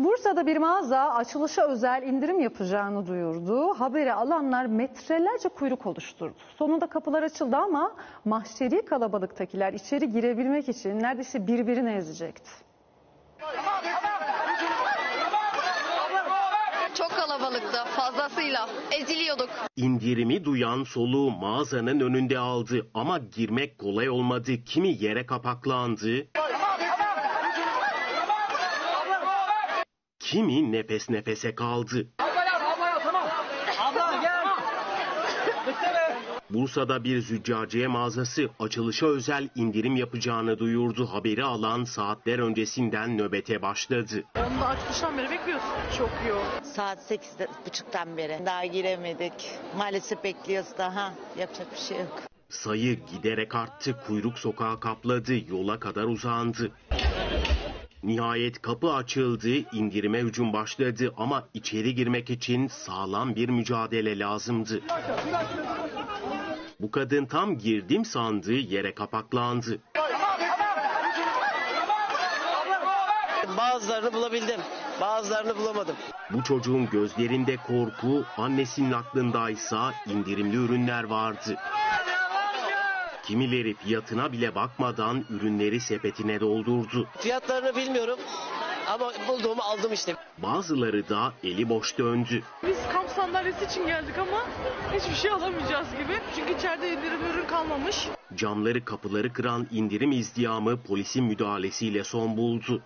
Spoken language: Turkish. Bursa'da bir mağaza açılışa özel indirim yapacağını duyurdu. Haberi alanlar metrelerce kuyruk oluşturdu. Sonunda kapılar açıldı ama mahşeri kalabalıktakiler içeri girebilmek için neredeyse birbirini ezecekti. Çok kalabalıktı, fazlasıyla eziliyorduk. İndirimi duyan soluğu mağazanın önünde aldı ama girmek kolay olmadı. Kimi yere kapaklandı, kimi nefes nefese kaldı. Bursa'da bir züccaciye mağazası açılışa özel indirim yapacağını duyurdu. Haberi alan saatler öncesinden nöbete başladı. Onu da açılıştan beri bekliyorsun. Çok yoğun. Saat 8.30'dan beri. Daha giremedik. Maalesef bekliyoruz daha. Yapacak bir şey yok. Sayı giderek arttı. Kuyruk sokağa kapladı. Yola kadar uzandı. Nihayet kapı açıldı, indirime hücum başladı ama içeri girmek için sağlam bir mücadele lazımdı. Bu kadın tam girdim sandığı yere kapaklandı. Bazılarını bulabildim, bazılarını bulamadım. Bu çocuğun gözlerinde korku, annesinin aklındaysa indirimli ürünler vardı. Kimileri fiyatına bile bakmadan ürünleri sepetine doldurdu. Fiyatlarını bilmiyorum ama bulduğumu aldım işte. Bazıları da eli boş döndü. Biz kamp sandalyesi için geldik ama hiçbir şey alamayacağız gibi. Çünkü içeride indirim ürün kalmamış. Camları kapıları kıran indirim izdiham polisin müdahalesiyle son buldu.